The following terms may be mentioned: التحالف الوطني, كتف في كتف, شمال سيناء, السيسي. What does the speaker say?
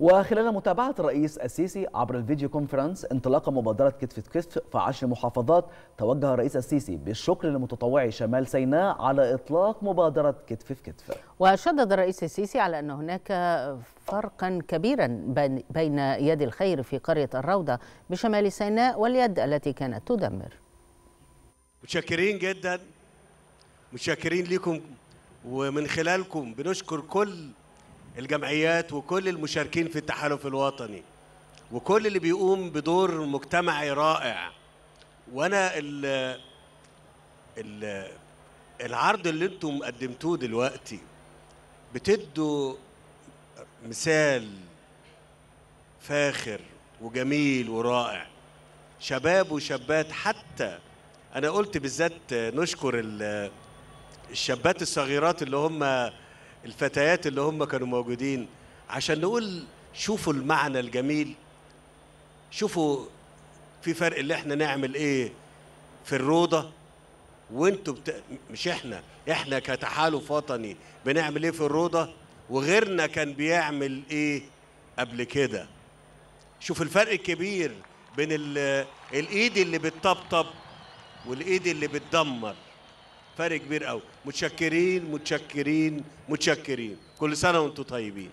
وخلال متابعة الرئيس السيسي عبر الفيديو كونفرنس انطلاق مبادرة كتف في كتف في 10 محافظات، توجه الرئيس السيسي بالشكر لمتطوعي شمال سيناء على إطلاق مبادرة كتف في كتف. وشدد الرئيس السيسي على أن هناك فرقا كبيرا بين يد الخير في قرية الروضة بشمال سيناء واليد التي كانت تدمر. متشكرين جدا، متشكرين لكم، ومن خلالكم بنشكر كل الجمعيات وكل المشاركين في التحالف الوطني وكل اللي بيقوم بدور مجتمعي رائع. وانا العرض اللي انتم قدمتوه دلوقتي بتدوا مثال فاخر وجميل ورائع، شباب وشابات، حتى انا قلت بالذات نشكر الشابات الصغيرات اللي هم الفتيات اللي هم كانوا موجودين، عشان نقول شوفوا المعنى الجميل، شوفوا في فرق اللي احنا نعمل ايه في الروضة وانتوا مش احنا كتحالف وطني بنعمل ايه في الروضة وغيرنا كان بيعمل ايه قبل كده. شوف الفرق الكبير بين الايد اللي بتطبطب والايد اللي بتدمر، فرق كبير قوي. متشكرين متشكرين متشكرين، كل سنة وانتم طيبين.